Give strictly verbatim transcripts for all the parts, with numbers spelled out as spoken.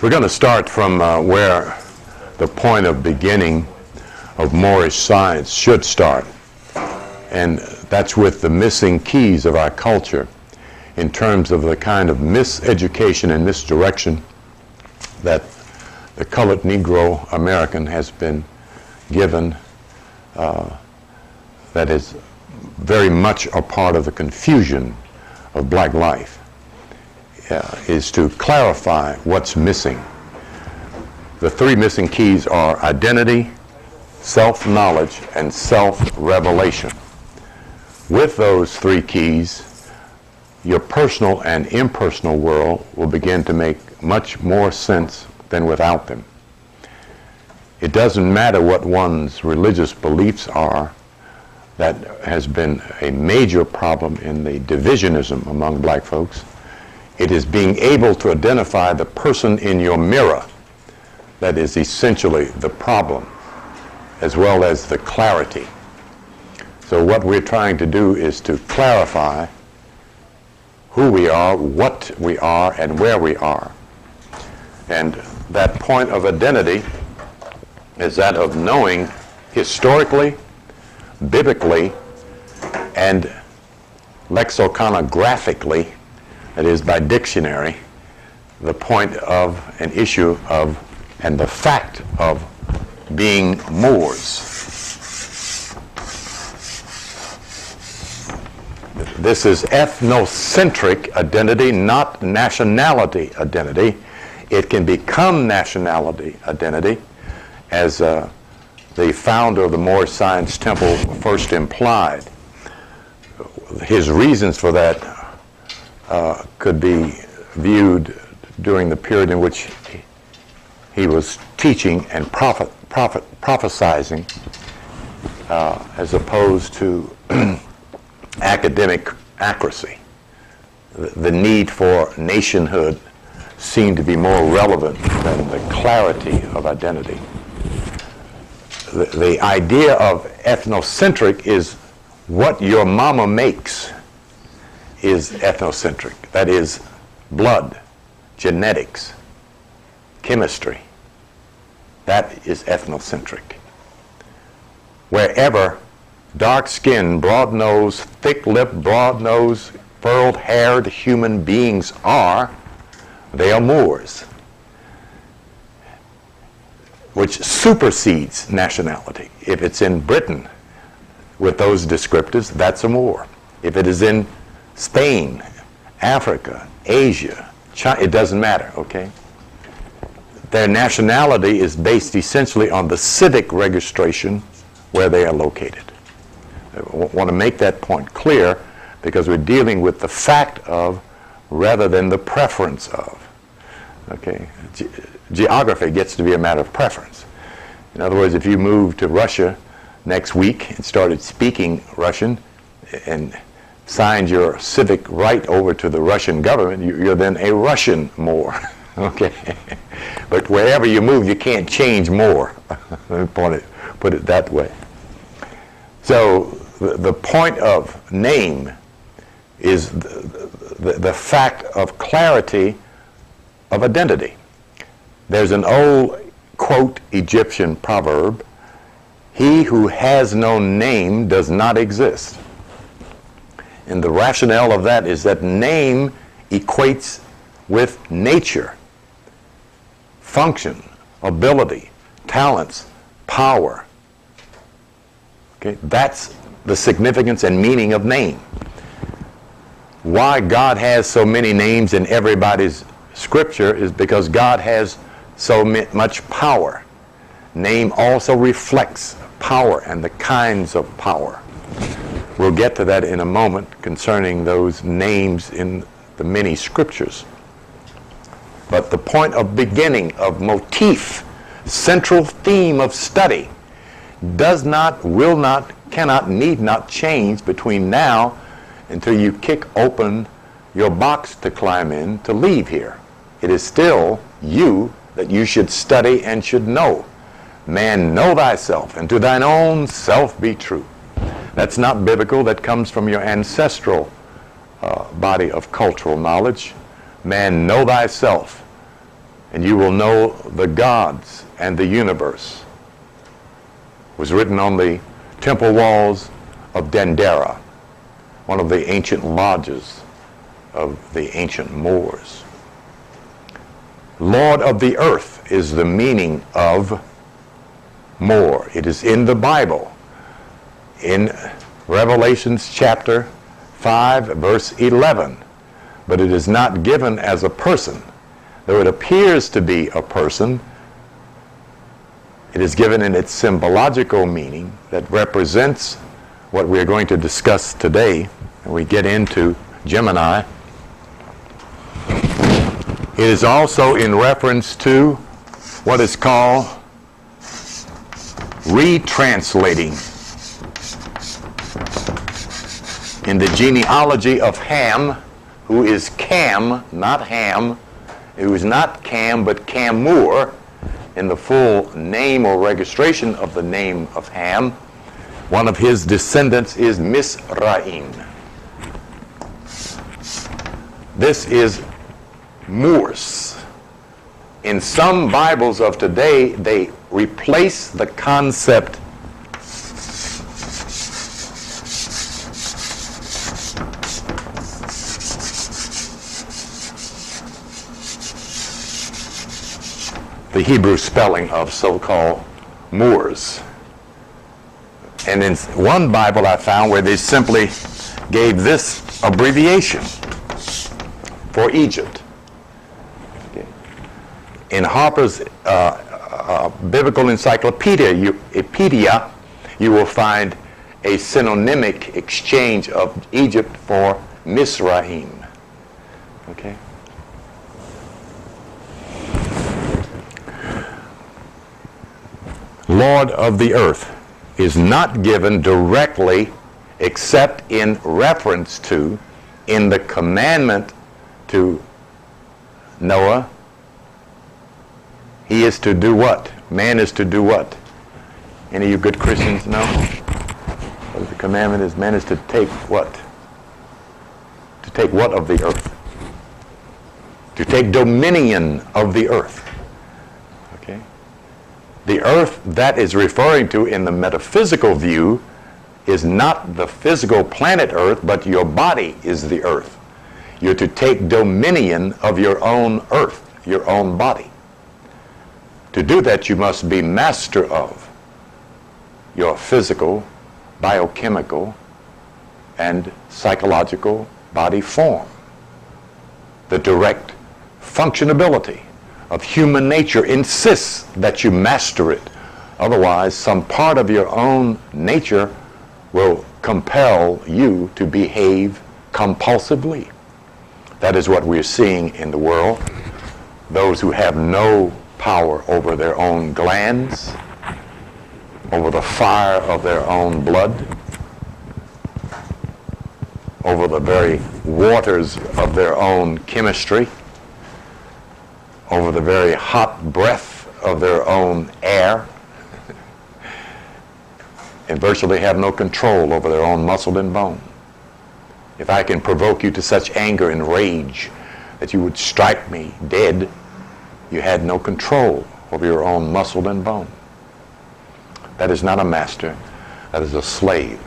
We're going to start from uh, where the point of beginning of Moorish science should start, and that's with the missing keys of our culture in terms of the kind of miseducation and misdirection that the colored Negro American has been given, uh, that is very much a part of the confusion of black life. Uh, is to clarify what's missing. The three missing keys are identity, self-knowledge, and self-revelation. With those three keys, your personal and impersonal world will begin to make much more sense than without them. It doesn't matter what one's religious beliefs are. That has been a major problem in the divisionism among black folks. It is being able to identify the person in your mirror that is essentially the problem, as well as the clarity. So what we're trying to do is to clarify who we are, what we are, and where we are. And that point of identity is that of knowing historically, biblically, and lexiconographically, that is, by dictionary, the point of an issue of and the fact of being Moors. This is ethnocentric identity, not nationality identity. It can become nationality identity, as uh, the founder of the Moorish Science Temple first implied. His reasons for that Uh, could be viewed during the period in which he, he was teaching and prophet, prophet, prophesizing uh, as opposed to academic accuracy. The, the need for nationhood seemed to be more relevant than the clarity of identity. The, the idea of ethnocentric is what your mama makes is ethnocentric. That is, blood, genetics, chemistry. That is ethnocentric. Wherever dark-skinned, broad-nosed, thick-lipped, broad-nosed, furled-haired human beings are, they are Moors, which supersedes nationality. If it's in Britain with those descriptors, that's a Moor. If it is in Spain, Africa, Asia, China, it doesn't matter, okay? Their nationality is based essentially on the civic registration where they are located. I want to make that point clear because we're dealing with the fact of rather than the preference of, okay? Ge geography gets to be a matter of preference. In other words, if you move to Russia next week and started speaking Russian and signed your civic right over to the Russian government, you're then a Russian Moor, okay? But wherever you move, you can't change Moor. Let me point it, put it that way. So the, the point of name is the, the, the fact of clarity of identity. There's an old, quote, Egyptian proverb, "He who has no name does not exist." And the rationale of that is that name equates with nature, function, ability, talents, power. Okay, that's the significance and meaning of name. Why God has so many names in everybody's scripture is because God has so much power. Name also reflects power and the kinds of power. We'll get to that in a moment concerning those names in the many scriptures. But the point of beginning, of motif, central theme of study, does not, will not, cannot, need not change between now until you kick open your box to climb in to leave here. It is still you that you should study and should know. Man, know thyself, and to thine own self be true. That's not biblical. That comes from your ancestral uh, body of cultural knowledge. Man, know thyself. and you will know the gods and the universe, was written on the temple walls of Dendera, one of the ancient lodges of the ancient Moors. Lord of the earth is the meaning of Moor. It is in the Bible. In Revelations chapter five, verse eleven. But it is not given as a person. Though it appears to be a person, it is given in its symbological meaning that represents what we are going to discuss today. And we get into Gemini. It is also in reference to what is called retranslating. In the genealogy of Ham, who is Cam, not Ham, who is not Cam, but Camur, in the full name or registration of the name of Ham, one of his descendants is Misraim. This is Moors. In some Bibles of today, they replace the concept the Hebrew spelling of so-called Moors. And in one Bible I found where they simply gave this abbreviation for Egypt. In Harper's uh, uh, Biblical Encyclopedia, you, Epedia, you will find a synonymic exchange of Egypt for Misraim. Okay. Lord of the earth is not given directly except in reference to, in the commandment to Noah, he is to do what? Man is to do what? Any of you good Christians know? The commandment is man is to take what? To take what of the earth? To take dominion of the earth. Okay? The earth that is referring to in the metaphysical view is not the physical planet earth, but your body is the earth. You're to take dominion of your own earth, your own body. To do that, you must be master of your physical, biochemical, and psychological body form. The direct functionability of human nature insists that you master it. Otherwise, some part of your own nature will compel you to behave compulsively. That is what we're seeing in the world. Those who have no power over their own glands, over the fire of their own blood, over the very waters of their own chemistry, over the very hot breath of their own air, and virtually have no control over their own muscle and bone. If I can provoke you to such anger and rage that you would strike me dead, you had no control over your own muscle and bone. That is not a master. That is a slave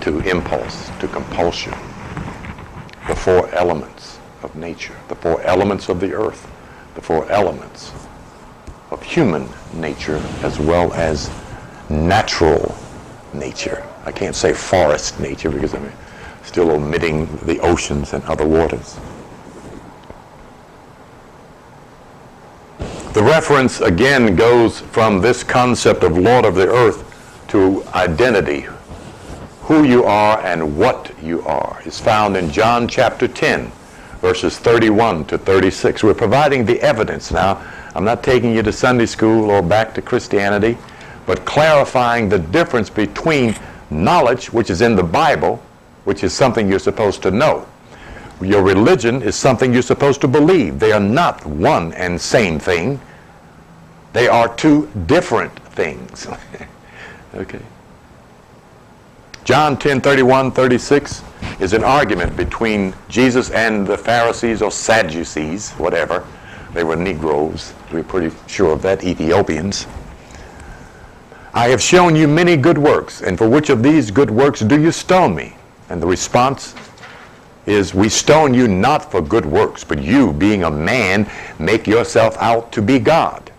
to impulse, to compulsion. The four elements of nature, the four elements of the earth, the four elements of human nature, as well as natural nature. I can't say forest nature because I'm still omitting the oceans and other waters. The reference again goes from this concept of Lord of the earth to identity. Who you are and what you are is found in John chapter ten, verses thirty-one to thirty-six. We're providing the evidence now. I'm not taking you to Sunday school or back to Christianity, but clarifying the difference between knowledge, which is in the Bible, which is something you're supposed to know. Your religion is something you're supposed to believe. They are not one and same thing. They are two different things. Okay. John ten, thirty-one, thirty-six is an argument between Jesus and the Pharisees or Sadducees, whatever, They were Negroes. We're pretty sure of that, Ethiopians. I have shown you many good works, and for which of these good works do you stone me? And the response is, we stone you not for good works, but you, being a man, make yourself out to be God.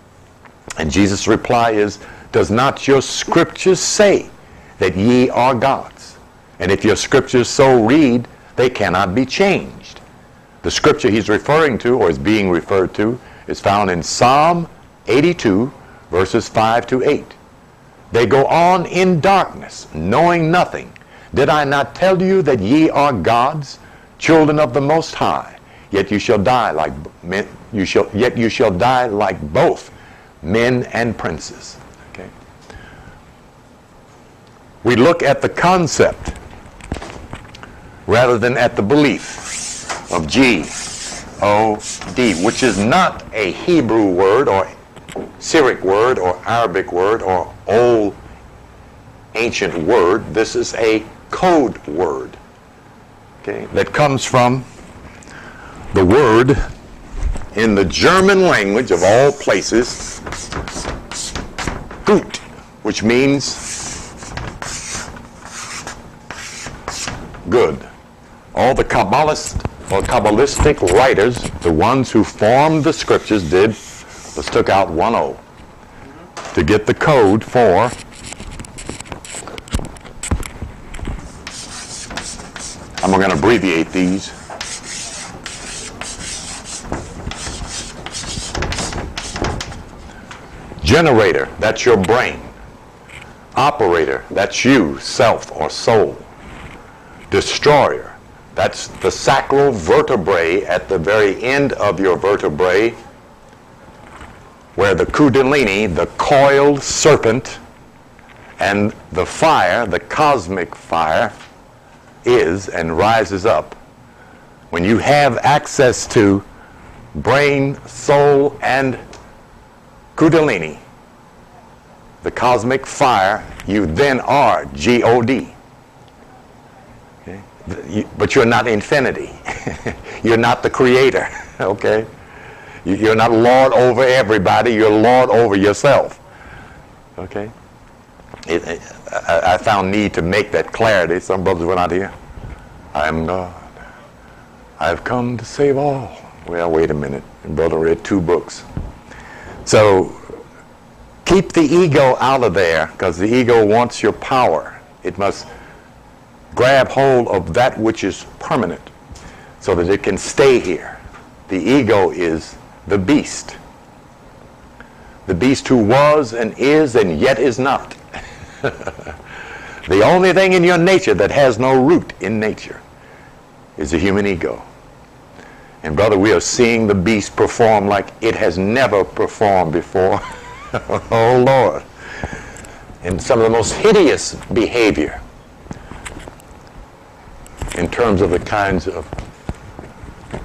And Jesus' reply is, does not your scriptures say that ye are gods? And if your scriptures so read, they cannot be changed. The scripture he's referring to, or is being referred to, is found in Psalm eighty-two, verses five to eight. They go on in darkness, knowing nothing. Did I not tell you that ye are gods, children of the Most High? Yet you shall die like men, you shall, yet you shall die like both men and princes. Okay. We look at the concept rather than at the belief of G O D, which is not a Hebrew word or Syriac word or Arabic word or old ancient word. This is a code word, okay, that comes from the word in the German language of all places, gut, which means good. All the Kabbalist or Kabbalistic writers, the ones who formed the scriptures, did Let's took out one O to get the code for I'm going to abbreviate these. Generator, that's your brain. Operator, that's you, self or soul. Destroyer, that's the sacral vertebrae at the very end of your vertebrae, where the kundalini, the coiled serpent, and the fire, the cosmic fire, is and rises up. When you have access to brain, soul, and kundalini, the cosmic fire, you then are G O D. Okay? You, but you're not infinity. You're not the creator. Okay? You're not Lord over everybody. You're Lord over yourself. Okay? It, it, I, I found need to make that clarity. Some brothers were not here. I am God. I have come to save all. Well, wait a minute. And brother read two books. So keep the ego out of there, because the ego wants your power. It must grab hold of that which is permanent so that it can stay here. The ego is the beast. The beast who was and is and yet is not. The only thing in your nature that has no root in nature is the human ego. And brother, we are seeing the beast perform like it has never performed before. Oh Lord. In some of the most hideous behavior in terms of the kinds of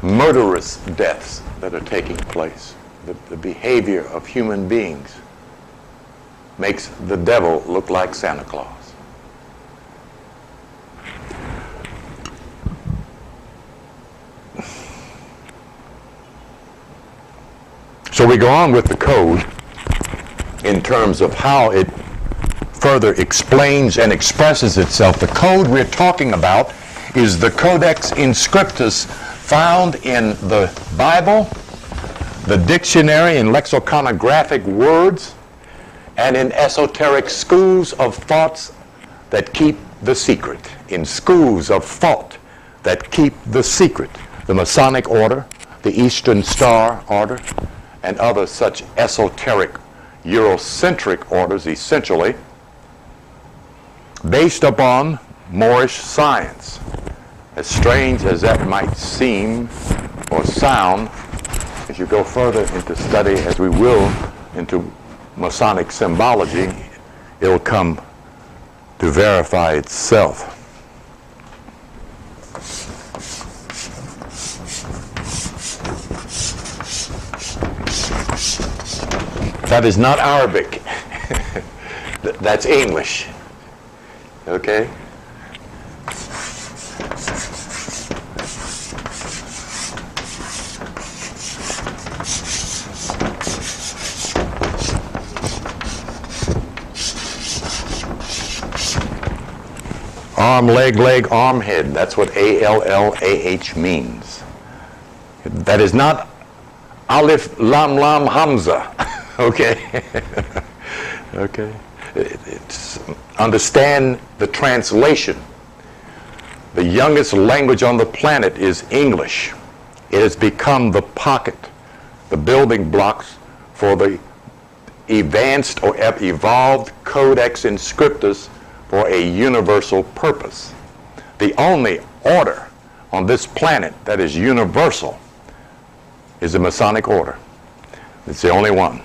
murderous deaths that are taking place. The, the behavior of human beings makes the devil look like Santa Claus. So we go on with the code in terms of how it further explains and expresses itself. The code we're talking about is the Codex Inscriptus, found in the Bible, the dictionary in lexicographic words, and in esoteric schools of thoughts that keep the secret. In schools of thought that keep the secret. The Masonic Order, the Eastern Star Order, and other such esoteric, Eurocentric orders, essentially, based upon Moorish science. As strange as that might seem or sound, as you go further into study, as we will, into Masonic symbology, it'll come to verify itself. That is not Arabic. That's English. Okay? arm, leg, leg, arm, head. That's what A L L A H means. That is not Aleph, Lam, Lam, Hamza. Okay? Okay? It, it's, understand the translation. The youngest language on the planet is English. It has become the pocket, the building blocks for the advanced or evolved Codex Inscriptus for a universal purpose. The only order on this planet that is universal is the Masonic order. It's the only one.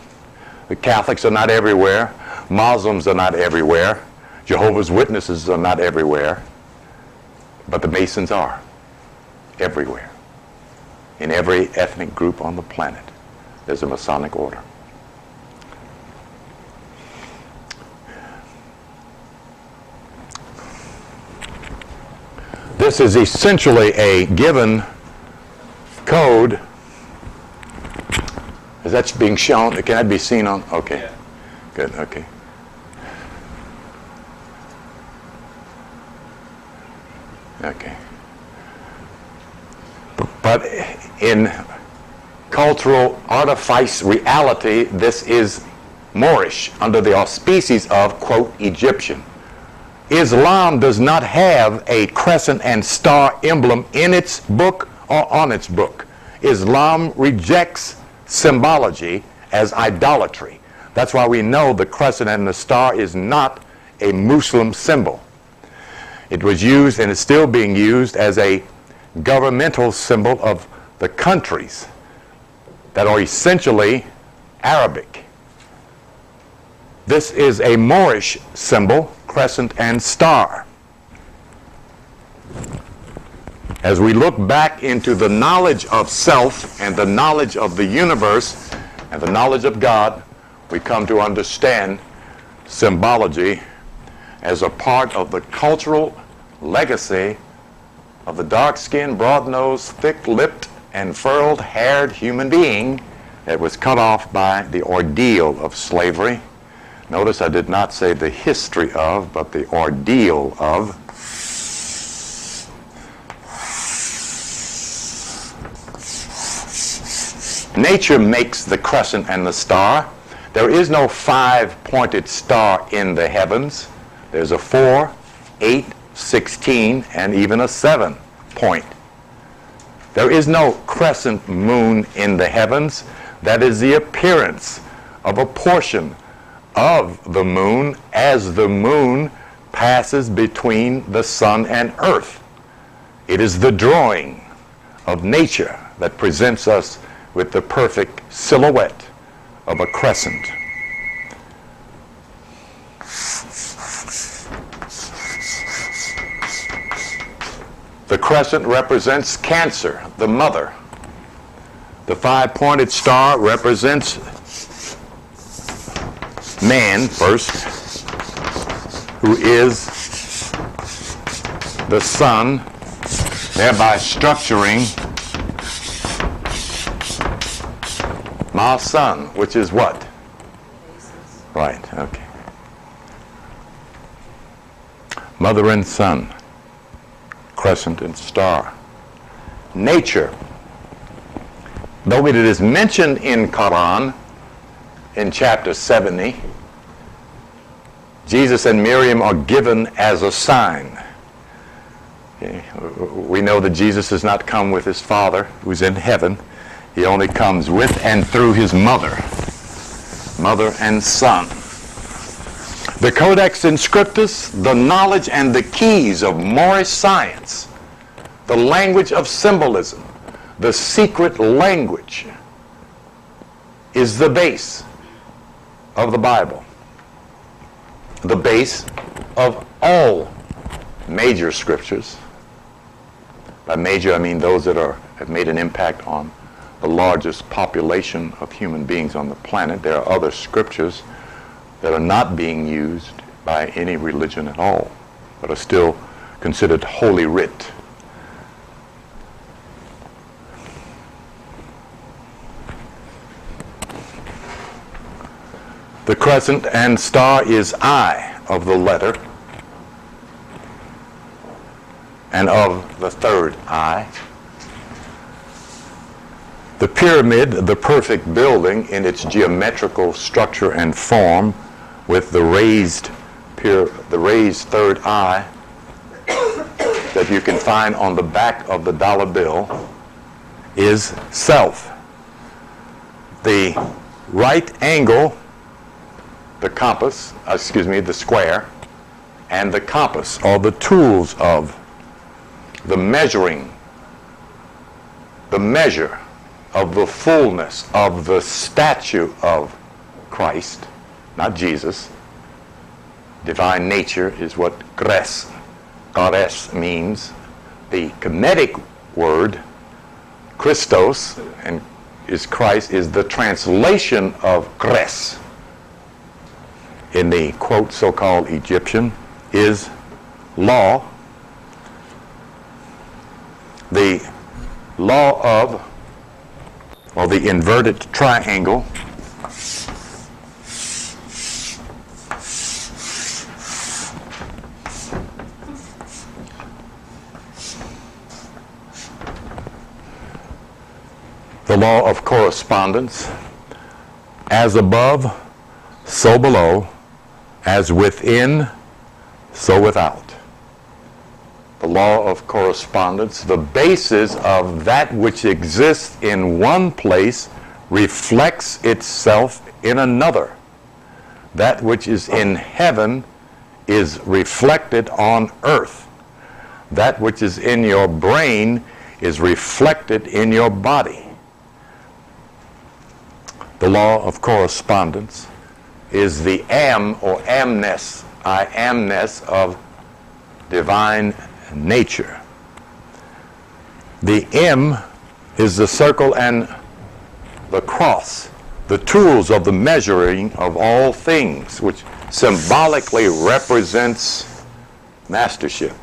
The Catholics are not everywhere. Muslims are not everywhere. Jehovah's Witnesses are not everywhere. But the Masons are everywhere. In every ethnic group on the planet, there's a Masonic order. This is essentially a given code. Is that being shown? Can that be seen on? Okay. Yeah. Good. Okay. Okay. But in cultural artifice reality, this is Moorish under the auspices of, quote, Egyptian. Islam does not have a crescent and star emblem in its book or on its book. Islam rejects symbology as idolatry. That's why we know the crescent and the star is not a Muslim symbol. It was used and is still being used as a governmental symbol of the countries that are essentially Arabic. This is a Moorish symbol, crescent and star. As we look back into the knowledge of self and the knowledge of the universe and the knowledge of God, we come to understand symbology as a part of the cultural legacy of the dark-skinned, broad-nosed, thick-lipped, and furled-haired human being that was cut off by the ordeal of slavery. Notice I did not say the history of, but the ordeal of. Nature makes the crescent and the star. There is no five-pointed star in the heavens. There's a four, eight, sixteen, and even a seven point. There is no crescent moon in the heavens. That is the appearance of a portion of the moon as the moon passes between the sun and earth. It is the drawing of nature that presents us with the perfect silhouette of a crescent. The crescent represents Cancer, the mother. The five-pointed star represents man first, who is the sun, thereby structuring my sun, which is what? Right, okay. Mother and son, crescent and star. Nature, though it is mentioned in Quran, in chapter seventy, Jesus and Miriam are given as a sign. Okay. We know that Jesus does not come with his Father, who's in heaven. He only comes with and through his mother, mother and son. The Codex Inscriptus, the knowledge and the keys of Moorish science, the language of symbolism, the secret language, is the base of the Bible, the base of all major scriptures. By major, I mean those that are, have made an impact on the largest population of human beings on the planet. There are other scriptures that are not being used by any religion at all, but are still considered holy writ. The crescent and star is I of the letter. and of the third eye. The pyramid, the perfect building in its geometrical structure and form, with the raised, pyra- the raised third eye that you can find on the back of the dollar bill, is self. The right angle, the compass, uh, excuse me, the square, and the compass are the tools of the measuring, the measure of the fullness of the statue of Christ, not Jesus. Divine nature is what gres, gres means. The kinetic word, Christos, and is Christ, is the translation of gres in the, quote, so-called Egyptian, is law, the law of, or the inverted triangle, the law of correspondence, as above, so below, as within, so without. The law of correspondence, the basis of that which exists in one place reflects itself in another. That which is in heaven is reflected on earth. That which is in your brain is reflected in your body. The law of correspondence is the am or amness, I amness of divine nature. The M is the circle and the cross, the tools of the measuring of all things, which symbolically represents mastership.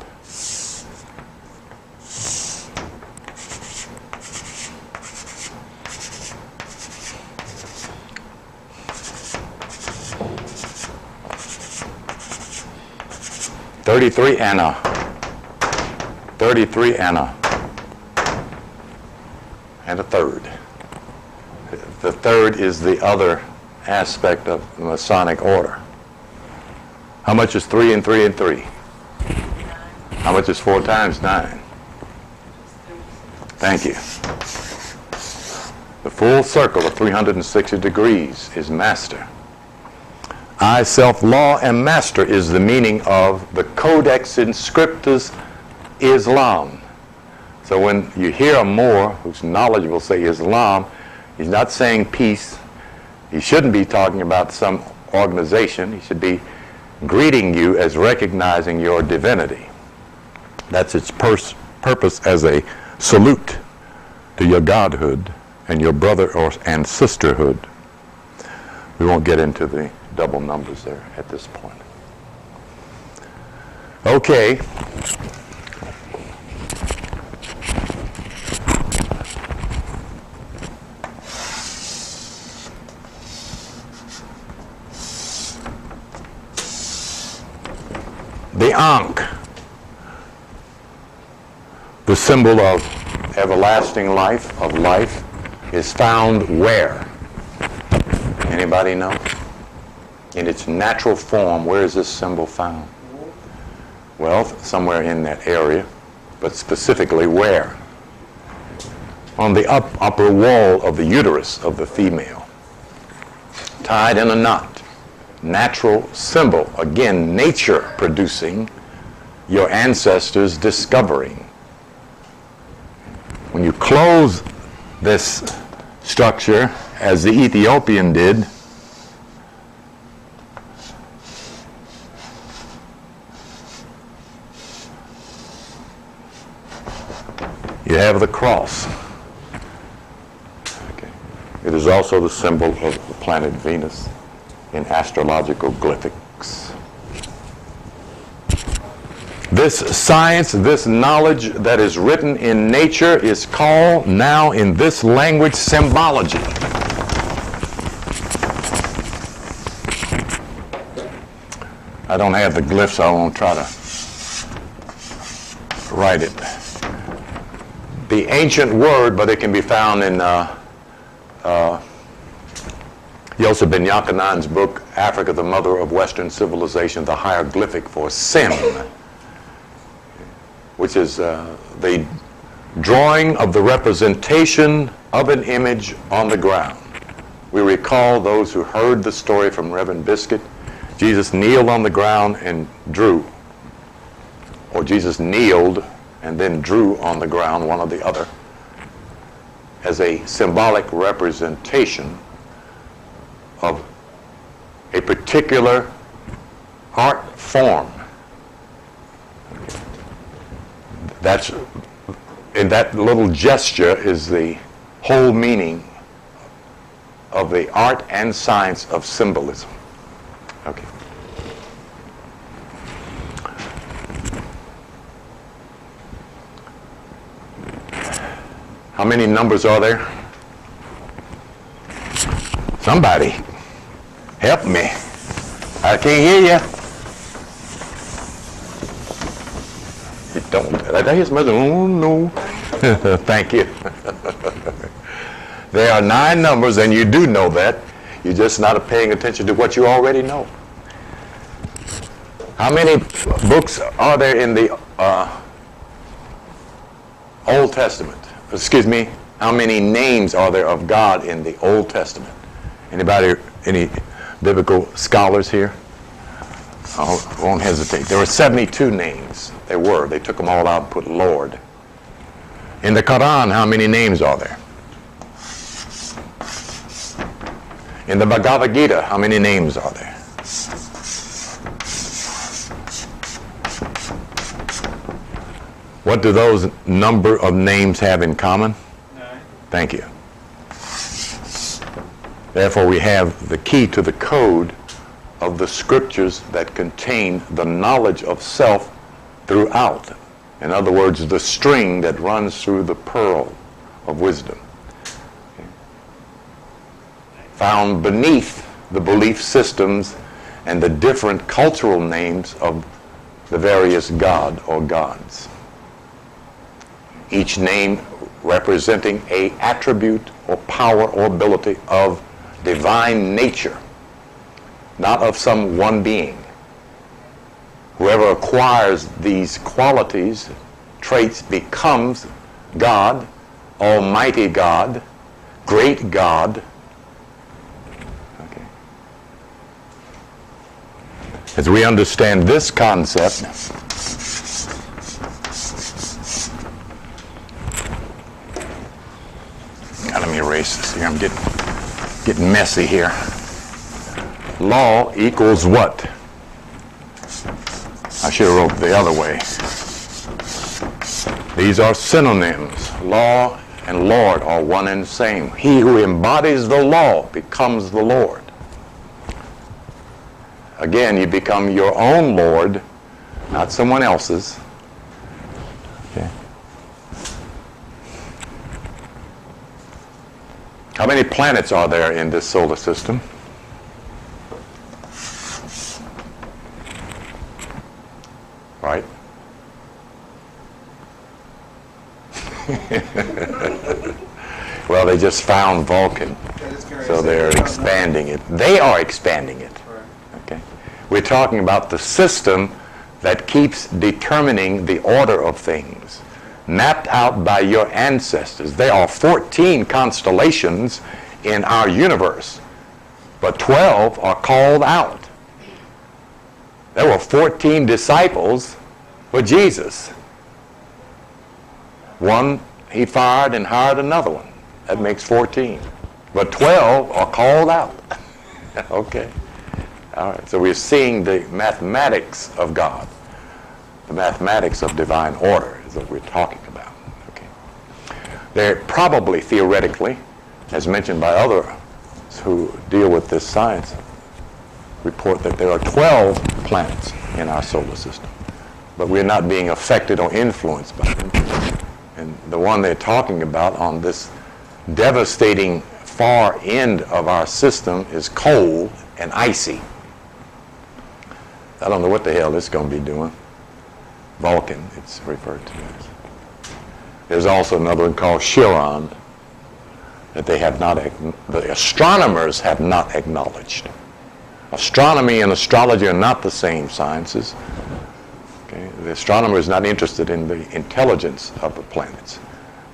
Thirty-three Anna. Thirty-three Anna. And a third. The third is the other aspect of the Masonic order. How much is three and three and three? How much is four times nine? Thank you. The full circle of three hundred sixty degrees is master. I, self, law, and master is the meaning of the Codex Inscriptus Islam. So when you hear a Moor who's knowledgeable say Islam, he's not saying peace. He shouldn't be talking about some organization. He should be greeting you as recognizing your divinity. That's its pers- purpose as a salute to your godhood and your brother or, and sisterhood. We won't get into the double numbers there at this point. Okay. The Ankh, the symbol of everlasting life, of life, is found where? Anybody know? In its natural form, where is this symbol found? Well, somewhere in that area, but specifically where? On the up, upper wall of the uterus of the female, tied in a knot. Natural symbol, again, nature producing, your ancestors discovering. When you close this structure, as the Ethiopian did, you have the cross. Okay. It is also the symbol of the planet Venus in astrological glyphics. This science, this knowledge that is written in nature is called now in this language symbology. I don't have the glyphs, so I won't try to write it. The ancient word, but it can be found in uh, uh, Yosef Ben Yakanan's book, Africa the Mother of Western Civilization, the hieroglyphic for sin, which is uh, the drawing of the representation of an image on the ground. We recall those who heard the story from Reverend Biscuit. Jesus kneeled on the ground and drew, or Jesus kneeled and then drew on the ground, one or the other, as a symbolic representation of a particular art form. That's, and that little gesture is the whole meaning of the art and science of symbolism. Okay. How many numbers are there? Somebody, help me. I can't hear you. You don't. I hear somebody, oh no. Thank you. There are nine numbers, and you do know that. You're just not paying attention to what you already know. How many books are there in the uh, Old Testament? Excuse me, how many names are there of God in the Old Testament? Anybody, any biblical scholars here? I won't hesitate. There were seventy-two names. There were. They took them all out and put Lord. In the Quran, how many names are there? In the Bhagavad Gita, how many names are there? What do those number of names have in common? Nine. Thank you. Therefore, we have the key to the code of the scriptures that contain the knowledge of self throughout. In other words, the string that runs through the pearl of wisdom, found beneath the belief systems and the different cultural names of the various god or gods. Each name representing a attribute or power or ability of divine nature, not of some one being. Whoever acquires these qualities, traits, becomes God, Almighty God, Great God. As we understand this concept, now let me erase this here. I'm getting getting messy here. Law equals what? I should have wrote the other way. These are synonyms. Law and Lord are one and the same. He who embodies the law becomes the Lord. Again, you become your own Lord, not someone else's. Okay. How many planets are there in this solar system? Right. Well, they just found Vulcan, so they're expanding it. They are expanding it. We're talking about the system that keeps determining the order of things, mapped out by your ancestors. There are fourteen constellations in our universe, but twelve are called out. There were fourteen disciples for Jesus. One he fired and hired another one. That makes fourteen. But twelve are called out. Okay. All right, so we're seeing the mathematics of God. The mathematics of divine order is what we're talking about. Okay. There probably, theoretically, as mentioned by others who deal with this science, report that there are twelve planets in our solar system, but we're not being affected or influenced by them. And the one they're talking about on this devastating far end of our system is cold and icy. I don't know what the hell it's going to be doing. Vulcan, it's referred to as. There's also another one called Chiron that they have not, the astronomers have not acknowledged. Astronomy and astrology are not the same sciences. Okay? The astronomer is not interested in the intelligence of the planets,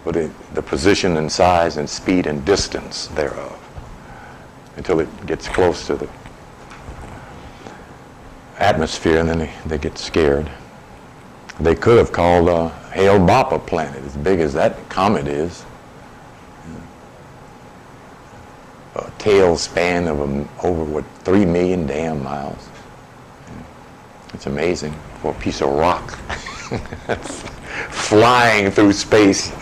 but in the position and size and speed and distance thereof until it gets close to the atmosphere, and then they, they get scared. They could have called uh, Hale-Bapa planet, as big as that comet is. A tail span of um, over, what, three million damn miles. It's amazing for a piece of rock flying through space.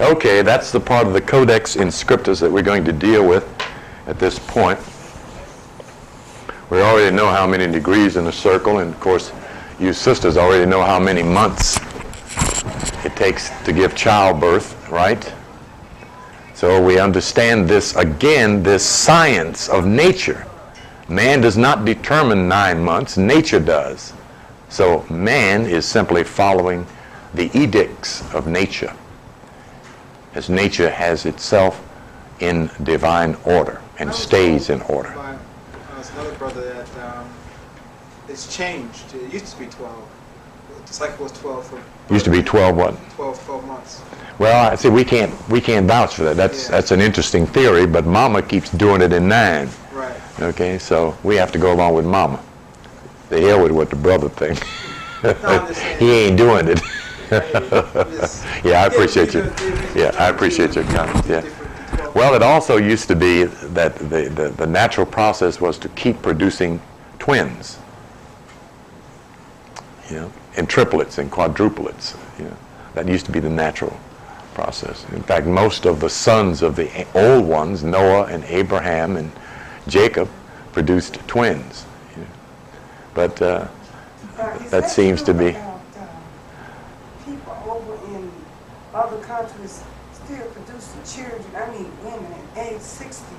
Okay, that's the part of the Codex Inscriptus that we're going to deal with at this point. We already know how many degrees in a circle, and of course, you sisters already know how many months it takes to give childbirth, right? So we understand this again, this science of nature. Man does not determine nine months, nature does. So man is simply following the edicts of nature, as nature has itself in divine order and stays in order. By, I was another brother that um, it's changed. It used to be twelve. The cycle was twelve for. Used to be twelve what? twelve, twelve months. Well, I see we can't we can't vouch for that. That's yeah. that's an interesting theory, but Mama keeps doing it in nine. Right. Okay, so we have to go along with Mama. The hell with what the brother thinks. No, he ain't doing it. Yeah, I appreciate you. Yeah, I appreciate your comments. Yeah. Well, it also used to be that the, the, the natural process was to keep producing twins. You know, and triplets and quadruplets. You know, that used to be the natural process. In fact, most of the sons of the old ones, Noah and Abraham and Jacob, produced twins. You know. But uh, that, that seems to be. Other countries still producing children, I mean women at age sixty?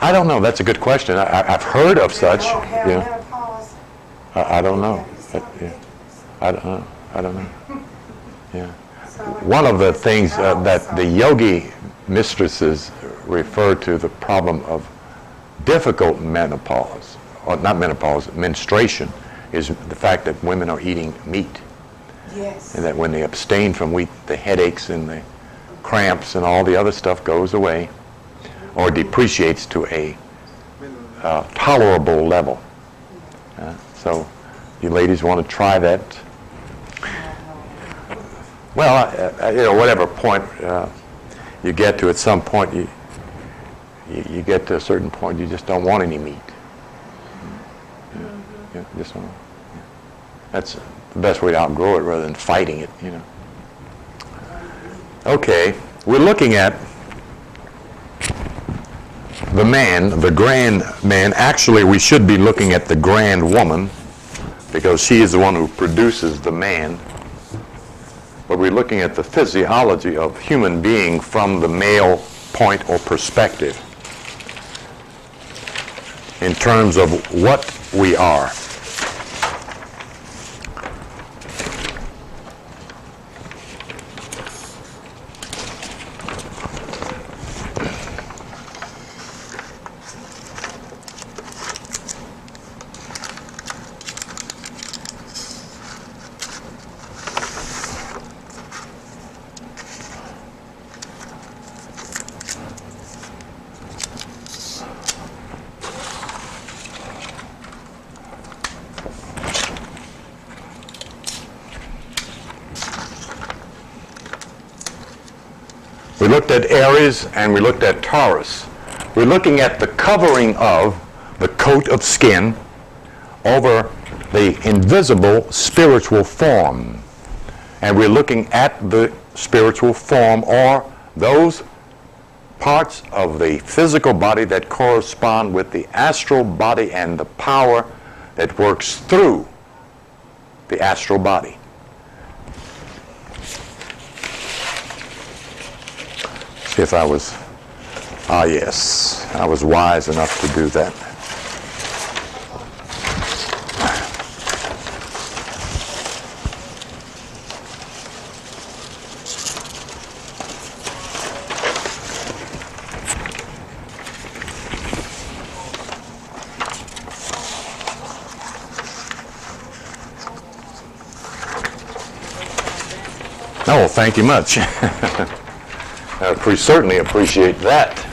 I don't know. That's a good question. I, I've heard of such. Don't have yeah. menopause. I, I don't know. But, yeah. I, uh, I don't know. Yeah. So one of the things uh, that the yogi mistresses refer to the problem of difficult menopause, or not menopause, menstruation, is the fact that women are eating meat. Yes. And that when they abstain from wheat, the headaches and the cramps and all the other stuff goes away or depreciates to a uh, tolerable level. Uh, so you ladies want to try that? Well, uh, you know, whatever point uh, you get to at some point, you, you, you get to a certain point, you just don't want any meat. Yeah, yeah, just want, yeah. That's the best way to outgrow it rather than fighting it, you know. Okay, we're looking at the man, the grand man. Actually, we should be looking at the grand woman because she is the one who produces the man. But we're looking at the physiology of human being from the male point or perspective in terms of what we are. We looked at Aries and we looked at Taurus. We're looking at the covering of the coat of skin over the invisible spiritual form. And we're looking at the spiritual form or those parts of the physical body that correspond with the astral body and the power that works through the astral body. If I was, ah yes, I was wise enough to do that. Well, thank you much. I pre- certainly appreciate that.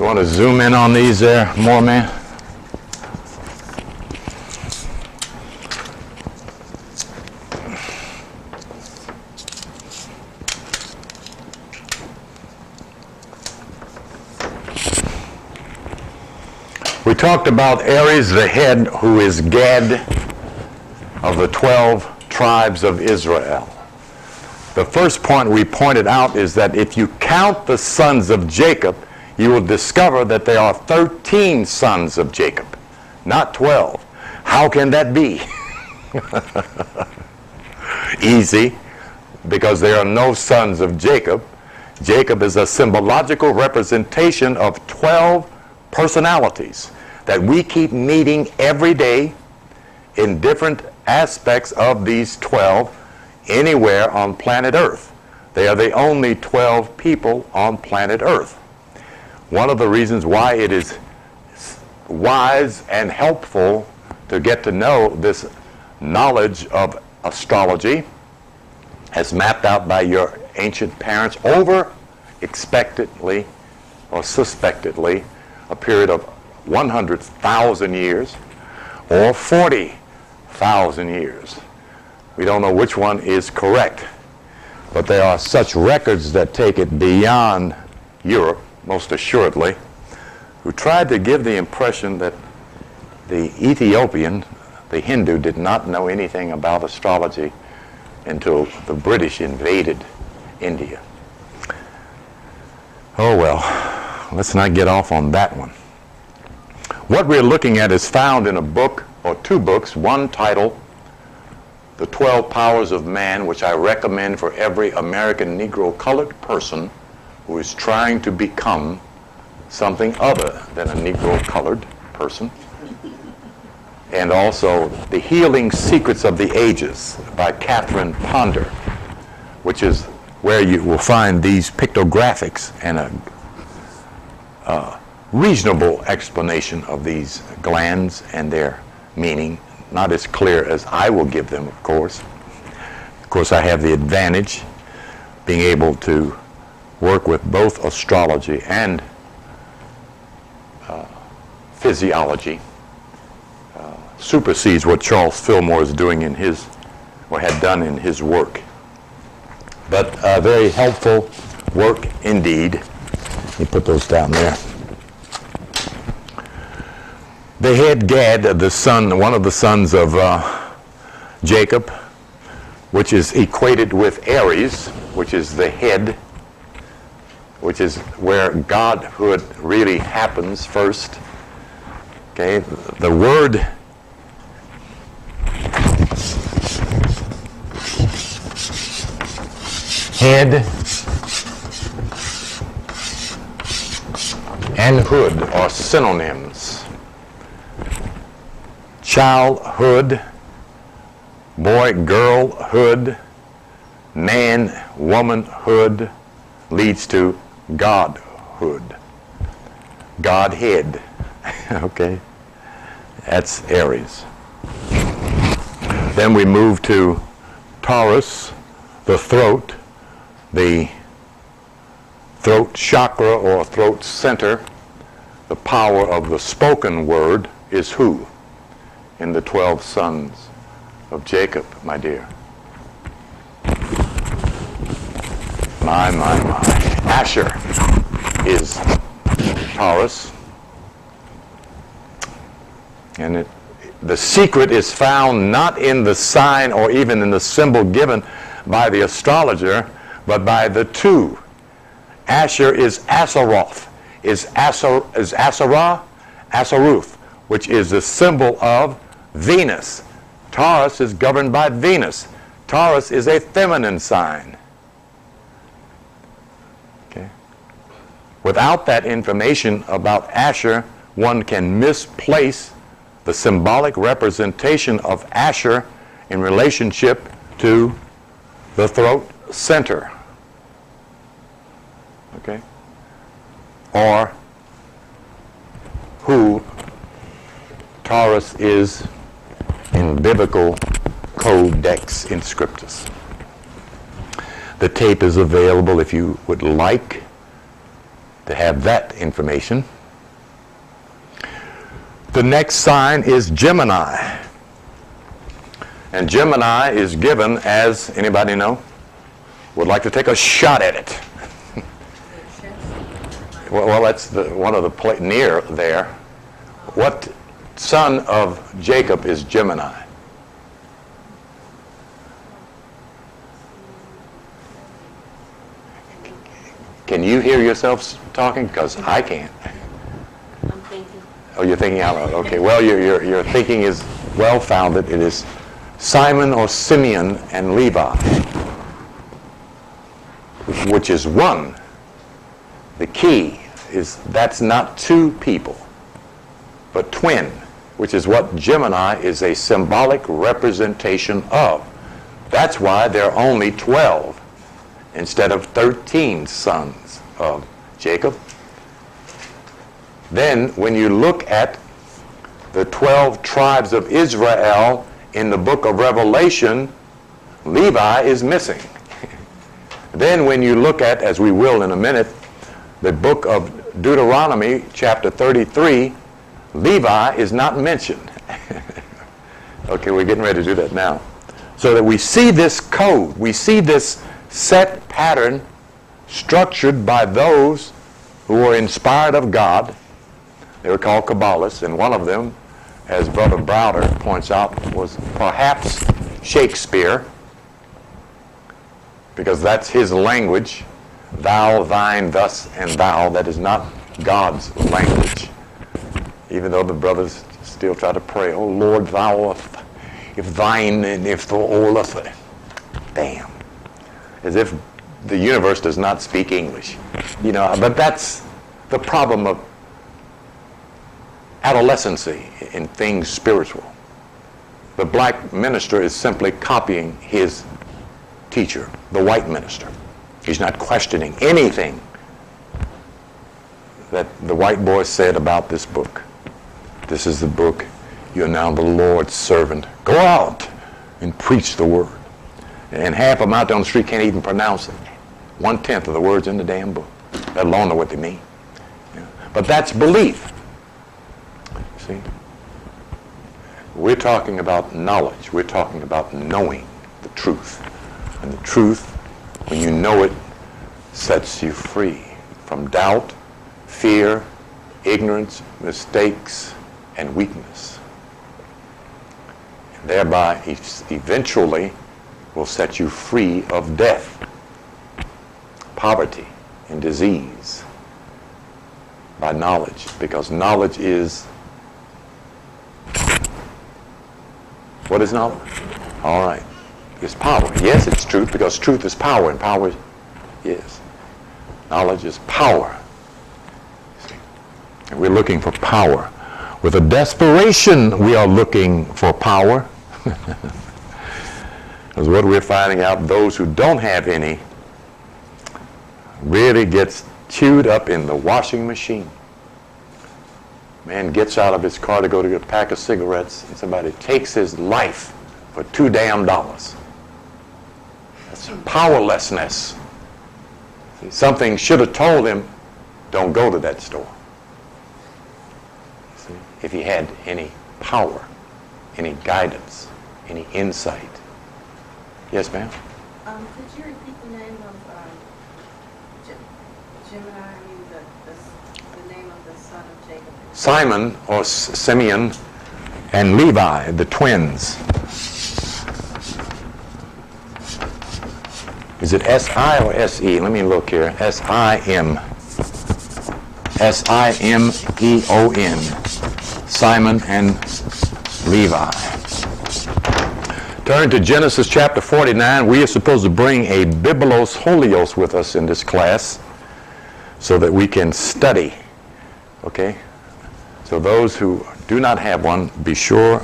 Want to zoom in on these there more, man? We talked about Ares the head, who is Gad of the twelve tribes of Israel. The first point we pointed out is that if you count the sons of Jacob, you will discover that there are thirteen sons of Jacob, not twelve. How can that be? Easy, because there are no sons of Jacob. Jacob is a symbological representation of twelve personalities that we keep meeting every day in different aspects of these twelve anywhere on planet Earth. They are the only twelve people on planet Earth. One of the reasons why it is wise and helpful to get to know this knowledge of astrology as mapped out by your ancient parents over expectedly or suspectedly a period of one hundred thousand years or forty thousand years. We don't know which one is correct, but there are such records that take it beyond Europe, most assuredly, who tried to give the impression that the Ethiopian, the Hindu, did not know anything about astrology until the British invaded India. Oh well, let's not get off on that one. What we're looking at is found in a book, or two books, one titled The Twelve Powers of Man, which I recommend for every American Negro-colored person who is trying to become something other than a Negro-colored person, and also The Healing Secrets of the Ages by Catherine Ponder, which is where you will find these pictographics and a, a reasonable explanation of these glands and their meaning, not as clear as I will give them, of course. Of course, I have the advantage being able to work with both astrology and uh, physiology. Uh, supersedes what Charles Fillmore is doing in his, or had done in his work. But uh, very helpful work indeed. Let me put those down there. The head Gad, the son, one of the sons of uh, Jacob, which is equated with Aries, which is the head, which is where Godhood really happens first. Okay, the word head and hood are synonyms. Childhood, boy, girlhood, man, womanhood leads to Godhood, Godhead. Okay, that's Aries. Then we move to Taurus, the throat, the throat chakra or throat center. The power of the spoken word is who? In the twelve sons of Jacob, my dear. My, my, my. Asher is Taurus, and it, The secret is found not in the sign or even in the symbol given by the astrologer, but by the two. Asher is Aseroth, is Aser, is Asherah, Aseruth, which is the symbol of Venus. Taurus is governed by Venus. Taurus is a feminine sign. Okay. Without that information about Asher, one can misplace the symbolic representation of Asher in relationship to the throat center. Okay? Or who Taurus is in biblical Codex Inscriptus. The tape is available if you would like to have that information. The next sign is Gemini. And Gemini is given as, anybody know? Would like to take a shot at it. Well, well, that's the, one of the pla- near there. What son of Jacob is Gemini? Can you hear yourselves talking? Because I can't. I'm thinking. Oh, you're thinking out loud. Okay. Well, your your your thinking is well-founded. It is Simon or Simeon and Levi, which is one. The key is that's not two people, but twin, which is what Gemini is a symbolic representation of. That's why there are only twelve instead of thirteen sons of Jacob. Then when you look at the twelve tribes of Israel in the book of Revelation, Levi is missing. Then when you look at, as we will in a minute, the book of Deuteronomy, chapter thirty-three, Levi is not mentioned. Okay, we're getting ready to do that now. So that we see this code, we see this set pattern structured by those who were inspired of God. They were called Kabbalists, and one of them, as Brother Browder points out, was perhaps Shakespeare, because that's his language. Thou, thine, thus, and thou. That is not God's language. Even though the brothers still try to pray, oh Lord, thou, if thine, and if thou, oh, damn. As if the universe does not speak English. You know, but that's the problem of adolescency in things spiritual. The black minister is simply copying his teacher, the white minister. He's not questioning anything that the white boy said about this book. This is the book. You are now the Lord's servant. Go out and preach the word. And half of them out down the street can't even pronounce it. One-tenth of the words in the damn book, let alone know what they mean. Yeah. But that's belief. See? We're talking about knowledge. We're talking about knowing the truth. And the truth, when you know it, sets you free from doubt, fear, ignorance, mistakes, and weakness. And thereby, eventually, will set you free of death, poverty, and disease by knowledge, because knowledge is... What is knowledge? All right. It's power. Yes, it's truth, because truth is power, and power is. Knowledge is power. See? And we're looking for power. With a desperation, we are looking for power. Because what we're finding out, those who don't have any really gets chewed up in the washing machine. Man gets out of his car to go to get a pack of cigarettes, and somebody takes his life for two damn dollars. That's powerlessness. Something should have told him, don't go to that store. See? If he had any power, any guidance, any insight. Yes, ma'am? Um, could you repeat the name of um, G- Gemini, I mean the, the, the name of the son of Jacob? Simon, or S- Simeon and Levi, the twins. Is it S I or S E? Let me look here. S I M. S I M E O N. Simon and Levi. Turn to Genesis chapter forty-nine. We are supposed to bring a Biblos Holios with us in this class so that we can study. Okay? So those who do not have one, be sure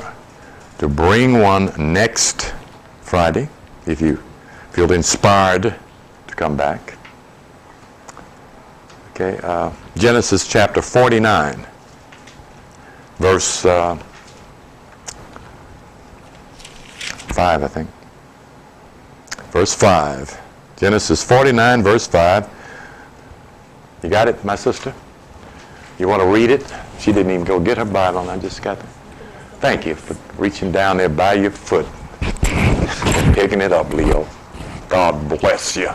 to bring one next Friday if you feel inspired to come back. Okay, uh, Genesis chapter forty-nine, verse uh, five, I think. Verse five. Genesis forty-nine, verse five. You got it, my sister? You want to read it? She didn't even go get her Bible, and I just got it. Thank you for reaching down there by your foot and picking it up, Leo. God bless you.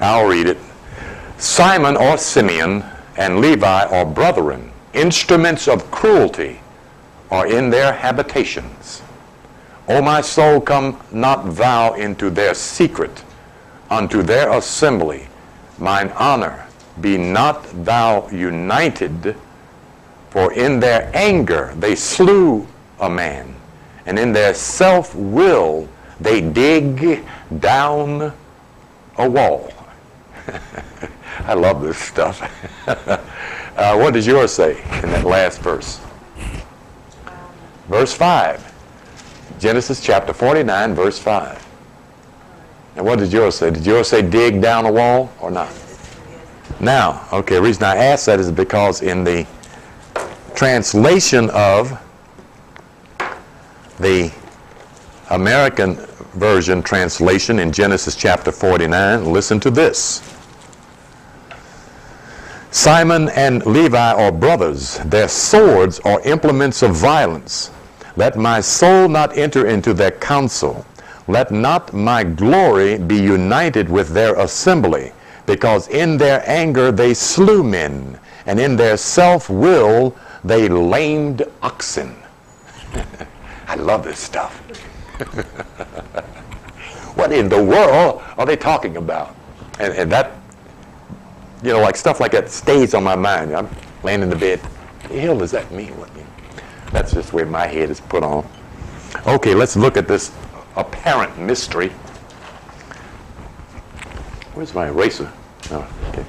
I'll read it. Simon or Simeon and Levi are brethren. Instruments of cruelty are in their habitations. O my soul, come not thou into their secret, unto their assembly. Mine honor, be not thou united, for in their anger they slew a man, and in their self-will they dig down a wall. I love this stuff. uh, what does yours say in that last verse? Verse five. Genesis chapter forty-nine, verse five. And what did yours say? Did yours say dig down a wall or not? Now, okay, the reason I ask that is because in the translation of the American Version translation in Genesis chapter forty-nine, listen to this. Simon and Levi are brothers. Their swords are implements of violence. Let my soul not enter into their counsel. Let not my glory be united with their assembly. Because in their anger they slew men, and in their self-will they lamed oxen. I love this stuff. What in the world are they talking about? And, and that, you know, like stuff like that stays on my mind. I'm laying in the bed. The hell does that mean? What mean? That's just where my head is put on. Okay, let's look at this apparent mystery. Where's my eraser? Oh, okay.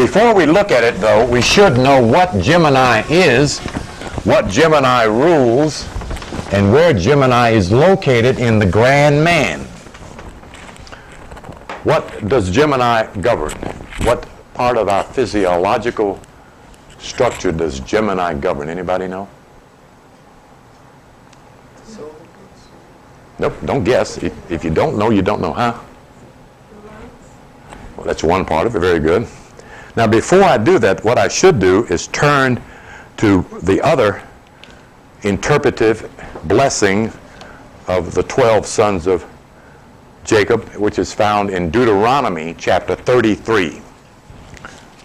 Before we look at it, though, we should know what Gemini is, what Gemini rules, and where Gemini is located in the grand man. What does Gemini govern? What part of our physiological structure does Gemini govern? Anybody know? Nope, don't guess. If, if you don't know, you don't know, huh? Well, that's one part of it. Very good. Now, before I do that, what I should do is turn to the other interpretive blessing of the twelve sons of Jacob, which is found in Deuteronomy chapter thirty-three.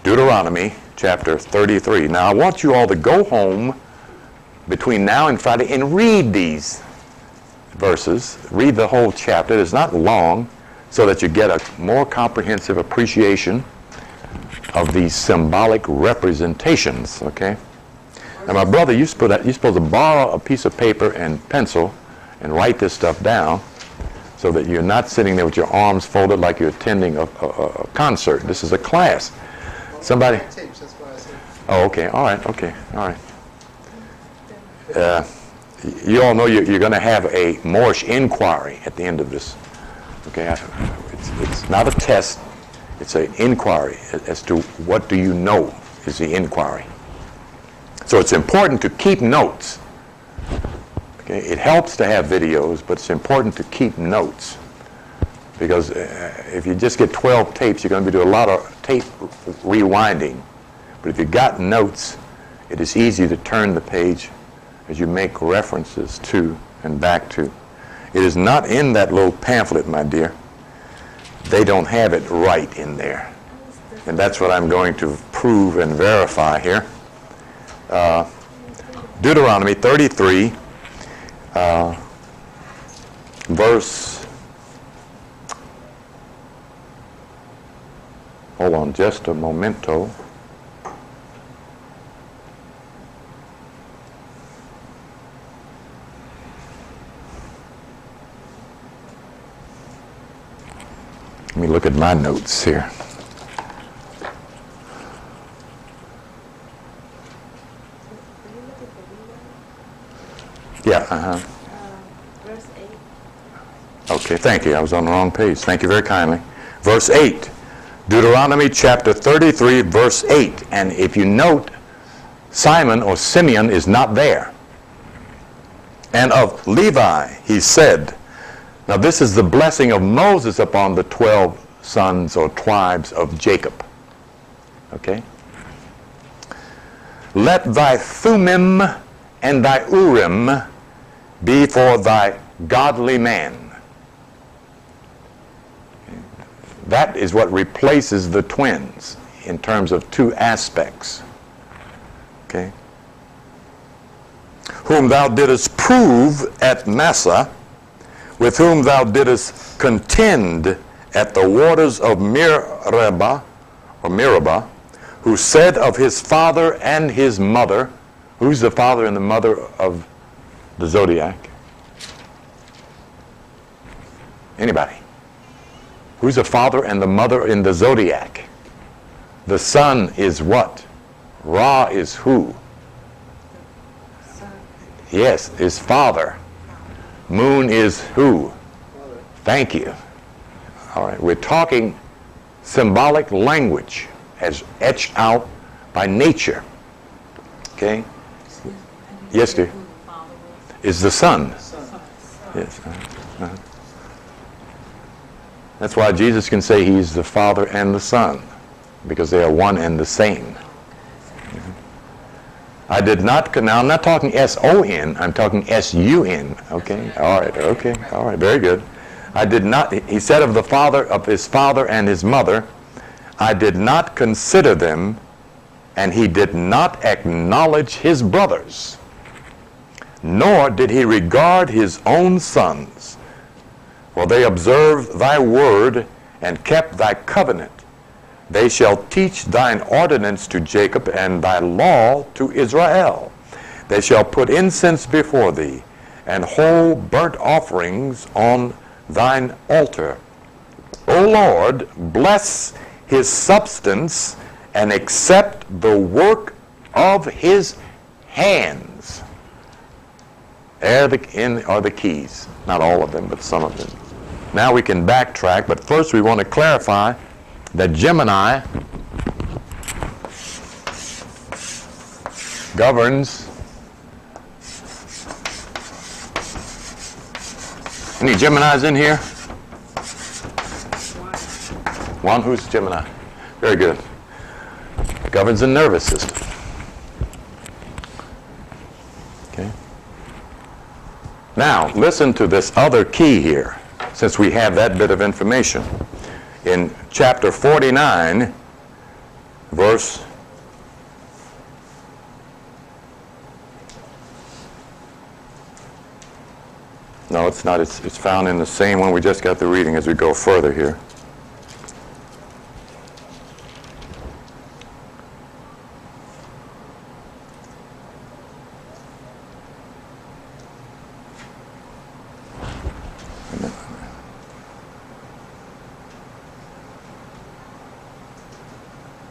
Deuteronomy chapter thirty-three. Now, I want you all to go home between now and Friday and read these verses. Read the whole chapter. It's not long, so that you get a more comprehensive appreciation of these symbolic representations. Okay. Now, my brother, you're supposed to borrow a piece of paper and pencil and write this stuff down, so that you're not sitting there with your arms folded like you're attending a, a, a concert. This is a class. Somebody. Oh, okay. All right. Okay. All right. Uh, You all know you're, you're going to have a Moorish inquiry at the end of this. Okay, I, it's, it's not a test; it's an inquiry as to what do you know is the inquiry. So it's important to keep notes. Okay, it helps to have videos, but it's important to keep notes because uh, if you just get twelve tapes, you're going to be doing a lot of tape rewinding. But if you got notes, it is easy to turn the page as you make references to and back to. It is not in that little pamphlet, my dear. They don't have it right in there. And that's what I'm going to prove. prove and verify here. Uh, Deuteronomy thirty-three, uh, verse, hold on just a momento. Let me look at my notes here. Yeah, uh-huh. Uh, verse eight. Okay, thank you. I was on the wrong page. Thank you very kindly. Verse eight, Deuteronomy chapter thirty-three, verse eight. And if you note, Simon or Simeon is not there. And of Levi, he said, now this is the blessing of Moses upon the twelve sons or tribes of Jacob. Okay? Let thy Thummim and thy Urim be for thy godly man. That is what replaces the twins in terms of two aspects. Okay? Whom thou didst prove at Massa, with whom thou didst contend at the waters of Mirabah, or Mirabah, who said of his father and his mother. Who's the father and the mother of the zodiac? Anybody? Who's the father and the mother in the zodiac? The sun is what? Ra is who? Sun. Yes, is father. Moon is who? Father. Thank you. All right, we're talking symbolic language as etched out by nature. Okay? Yes, dear. Is the sun. Yes. Uh-huh. That's why Jesus can say he's the Father and the Son, because they are one and the same. Mm-hmm. I did not, now I'm not talking S O N, I'm talking S U N. Okay? All right, okay. All right, very good. I did not, he said of the father, of his father and his mother, I did not consider them, and he did not acknowledge his brothers, nor did he regard his own sons. For they observed thy word and kept thy covenant. They shall teach thine ordinance to Jacob and thy law to Israel. They shall put incense before thee and whole burnt offerings on thine altar. O Lord, bless his substance and accept the work of his hands. There are the keys. Not all of them, but some of them. Now we can backtrack, but first we want to clarify that Gemini governs. Any Geminis in here? One who's Gemini. Very good. Governs the nervous system. Okay. Now, listen to this other key here, since we have that bit of information. In chapter forty-nine, verse No, it's not. It's, it's found in the same one we just got through reading as we go further here.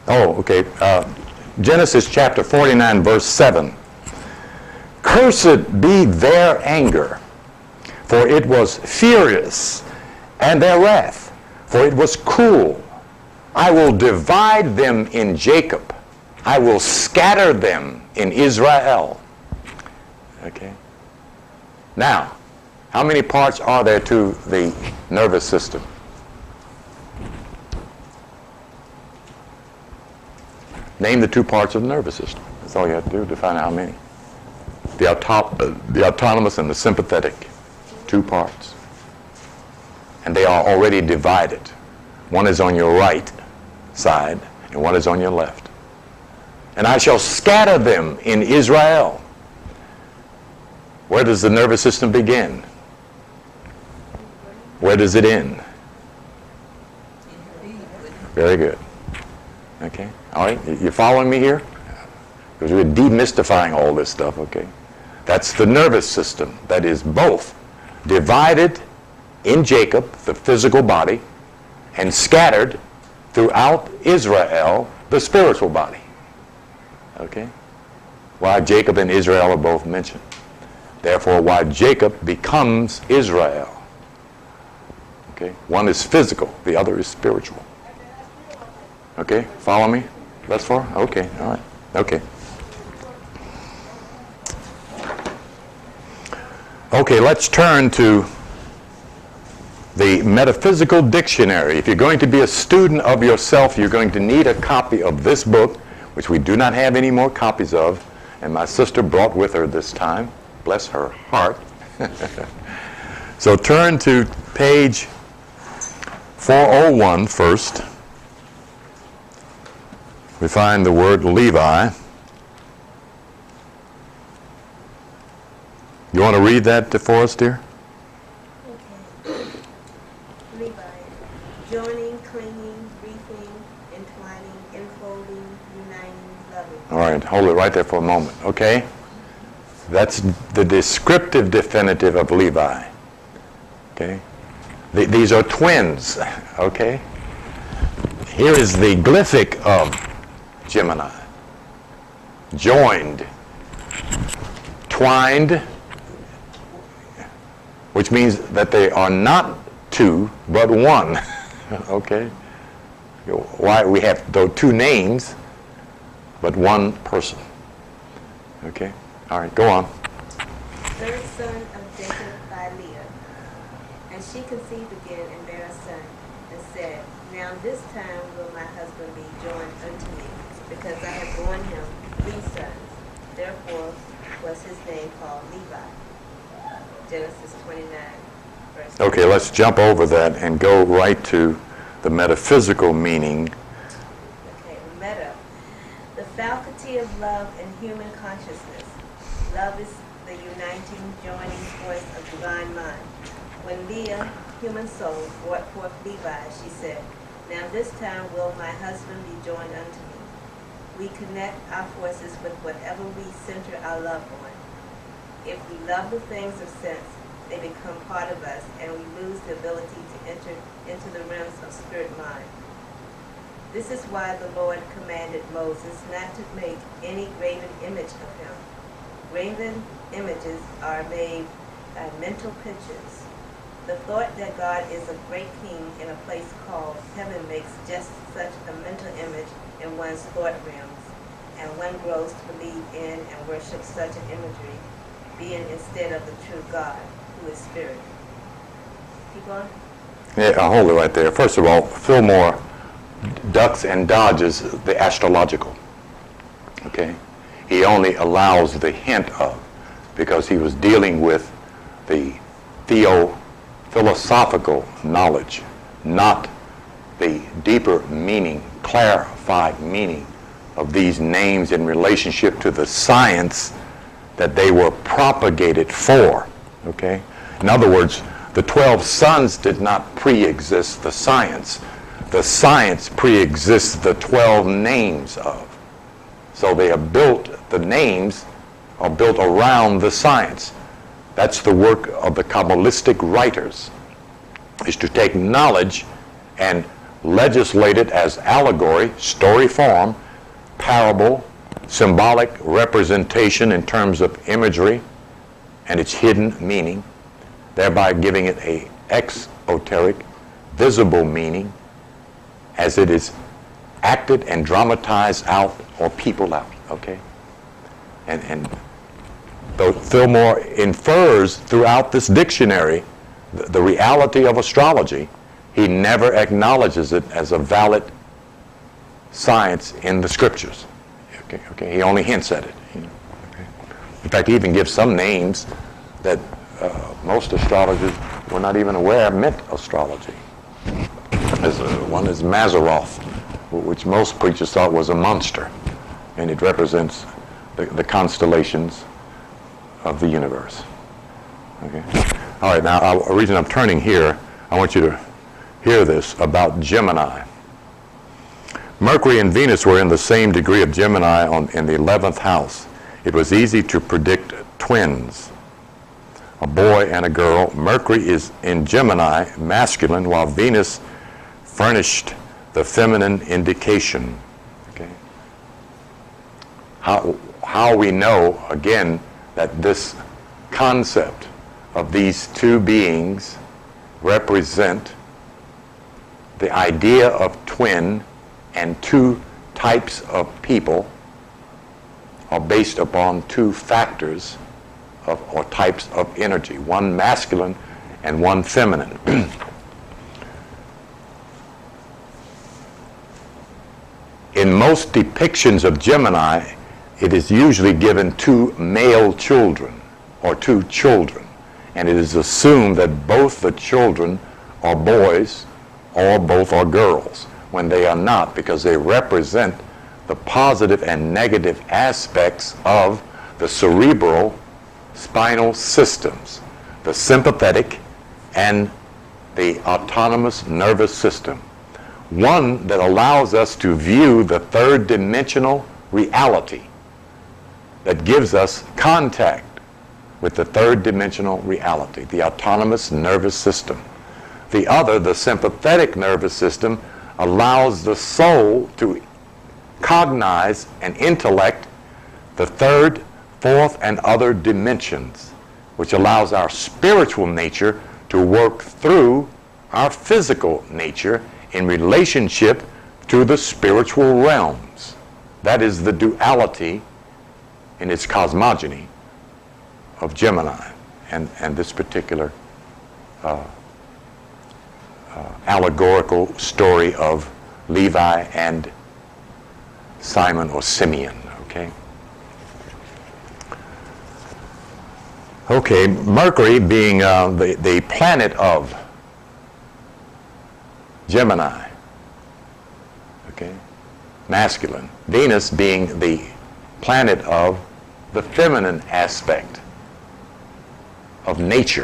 Oh, okay. Uh, Genesis chapter forty-nine, verse seven. Cursed be their anger, for it was furious, and their wrath, for it was cruel. I will divide them in Jacob. I will scatter them in Israel. Okay. Now, how many parts are there to the nervous system? Name the two parts of the nervous system. That's all you have to do to find out how many. The, auto the autonomous and the sympathetic, two parts. And they are already divided. One is on your right side and one is on your left. and I shall scatter them in Israel. Where does the nervous system begin? Where does it end? Very good. Okay. All right. You following me here? Because we're demystifying all this stuff. Okay. That's the nervous system that is both divided in Jacob, the physical body, and scattered throughout Israel, the spiritual body. Okay? Why Jacob and Israel are both mentioned. Therefore, why Jacob becomes Israel. Okay? One is physical, the other is spiritual. Okay? Follow me? That's far? Okay. All right. Okay. Okay, let's turn to the Metaphysical Dictionary. If you're going to be a student of yourself, you're going to need a copy of this book, which we do not have any more copies of, and my sister brought with her this time. Bless her heart. So turn to page four oh one first. We find the word Levi. You want to read that for us, dear? All right, hold it right there for a moment, okay? That's the descriptive definitive of Levi, okay? Th these are twins, okay? Here is the glyphic of Gemini. Joined, twined, which means that they are not two, but one, okay? Why we have those two names, but one person. Okay? All right, go on. Third son of Jacob by Leah. And she conceived again and bare a son, and said, Now this time will my husband be joined unto me, because I have borne him three sons. Therefore was his name called Levi. Genesis twenty-nine, verse Okay, twenty-nine. Let's jump over that and go right to the metaphysical meaning. Faculty of love and human consciousness. Love is the uniting, joining force of divine mind. When Leah, human soul, brought forth Levi, she said, Now this time will my husband be joined unto me. We connect our forces with whatever we center our love on. If we love the things of sense, they become part of us, and we lose the ability to enter into the realms of spirit-mind. This is why the Lord commanded Moses not to make any graven image of him. Graven images are made by mental pictures. The thought that God is a great king in a place called heaven makes just such a mental image in one's thought realms, and one grows to believe in and worship such an imagery, being instead of the true God, who is spirit. Keep on. Yeah, I'll hold it right there. First of all, Fillmore ducks and dodges the astrological. Okay? He only allows the hint of, because he was dealing with the theo philosophical knowledge, not the deeper meaning, clarified meaning of these names in relationship to the science that they were propagated for. Okay? In other words, the twelve sons did not pre-exist the science. The science pre-exists the twelve names of. So they are built, the names are built around the science. That's the work of the Kabbalistic writers, is to take knowledge and legislate it as allegory, story form, parable, symbolic representation in terms of imagery and its hidden meaning, thereby giving it an exoteric, visible meaning, as it is acted and dramatized out or peopled out, okay? And, and though Fillmore infers throughout this dictionary the, the reality of astrology, he never acknowledges it as a valid science in the scriptures, okay? Okay? He only hints at it. You know, okay? In fact, he even gives some names that uh, most astrologers were not even aware meant astrology. One is Mazzaroth, which most preachers thought was a monster. and it represents the, the constellations of the universe. Okay. All right, now I, the reason I'm turning here, I want you to hear this about Gemini. Mercury and Venus were in the same degree of Gemini on, in the eleventh house. It was easy to predict twins, a boy and a girl. Mercury is in Gemini, masculine, while Venus furnished the feminine indication. Okay. How, how we know, again, that this concept of these two beings represent the idea of twin and two types of people are based upon two factors of, or types of energy, one masculine and one feminine. In most depictions of Gemini, it is usually given two male children or two children, and it is assumed that both the children are boys or both are girls, when they are not, because they represent the positive and negative aspects of the cerebral spinal systems, the sympathetic and the autonomous nervous system, one that allows us to view the third dimensional reality, that gives us contact with the third dimensional reality, the autonomous nervous system. The other, the sympathetic nervous system, allows the soul to cognize and intellect the third, fourth, and other dimensions, which allows our spiritual nature to work through our physical nature in relationship to the spiritual realms. That is the duality in its cosmogony of Gemini and, and this particular uh, uh, allegorical story of Levi and Simon or Simeon, okay? Okay, Mercury being uh, the, the planet of Gemini, okay? Masculine. Venus being the planet of the feminine aspect of nature.